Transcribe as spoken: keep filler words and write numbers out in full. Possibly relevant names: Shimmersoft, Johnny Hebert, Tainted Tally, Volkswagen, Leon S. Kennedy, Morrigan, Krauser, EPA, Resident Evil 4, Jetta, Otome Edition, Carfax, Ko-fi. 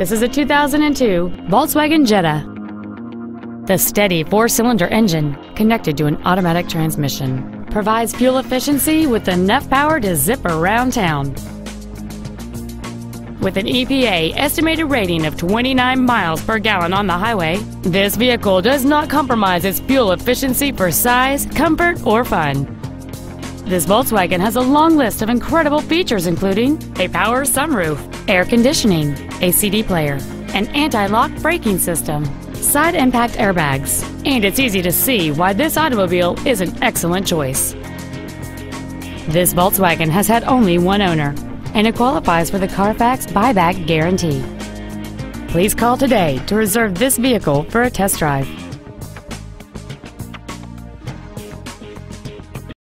This is a two thousand two Volkswagen Jetta. The steady four-cylinder engine, connected to an automatic transmission, provides fuel efficiency with enough power to zip around town. With an E P A estimated rating of twenty-nine miles per gallon on the highway, this vehicle does not compromise its fuel efficiency for size, comfort, or fun. This Volkswagen has a long list of incredible features, including a power sunroof, air conditioning, a C D player, an anti-lock braking system, side impact airbags, and it's easy to see why this automobile is an excellent choice. This Volkswagen has had only one owner, and it qualifies for the Carfax buyback guarantee. Please call today to reserve this vehicle for a test drive.